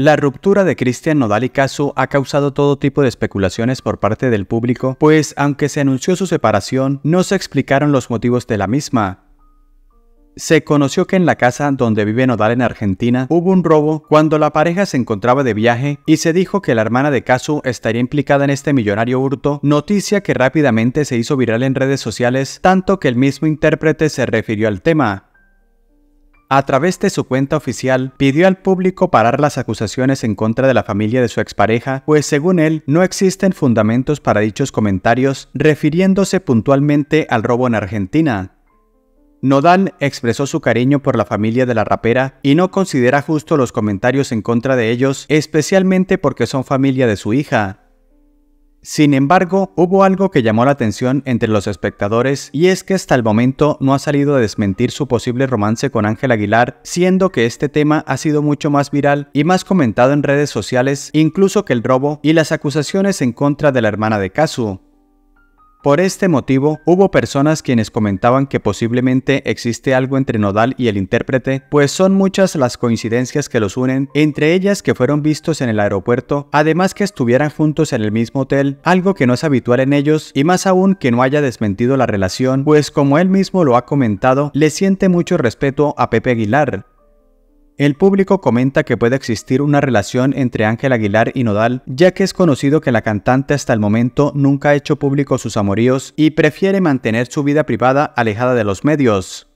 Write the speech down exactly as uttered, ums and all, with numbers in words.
La ruptura de Christian Nodal y Cazzu ha causado todo tipo de especulaciones por parte del público, pues aunque se anunció su separación, no se explicaron los motivos de la misma. Se conoció que en la casa donde vive Nodal en Argentina hubo un robo cuando la pareja se encontraba de viaje y se dijo que la hermana de Cazzu estaría implicada en este millonario hurto, noticia que rápidamente se hizo viral en redes sociales, tanto que el mismo intérprete se refirió al tema. A través de su cuenta oficial, pidió al público parar las acusaciones en contra de la familia de su expareja, pues según él, no existen fundamentos para dichos comentarios, refiriéndose puntualmente al robo en Argentina. Nodal expresó su cariño por la familia de la rapera y no considera justo los comentarios en contra de ellos, especialmente porque son familia de su hija. Sin embargo, hubo algo que llamó la atención entre los espectadores y es que hasta el momento no ha salido a desmentir su posible romance con Ángela Aguilar, siendo que este tema ha sido mucho más viral y más comentado en redes sociales, incluso que el robo y las acusaciones en contra de la hermana de Cazzu. Por este motivo, hubo personas quienes comentaban que posiblemente existe algo entre Nodal y el intérprete, pues son muchas las coincidencias que los unen, entre ellas que fueron vistos en el aeropuerto, además que estuvieran juntos en el mismo hotel, algo que no es habitual en ellos y más aún que no haya desmentido la relación, pues como él mismo lo ha comentado, le siente mucho respeto a Pepe Aguilar. El público comenta que puede existir una relación entre Ángela Aguilar y Nodal, ya que es conocido que la cantante hasta el momento nunca ha hecho público sus amoríos y prefiere mantener su vida privada alejada de los medios.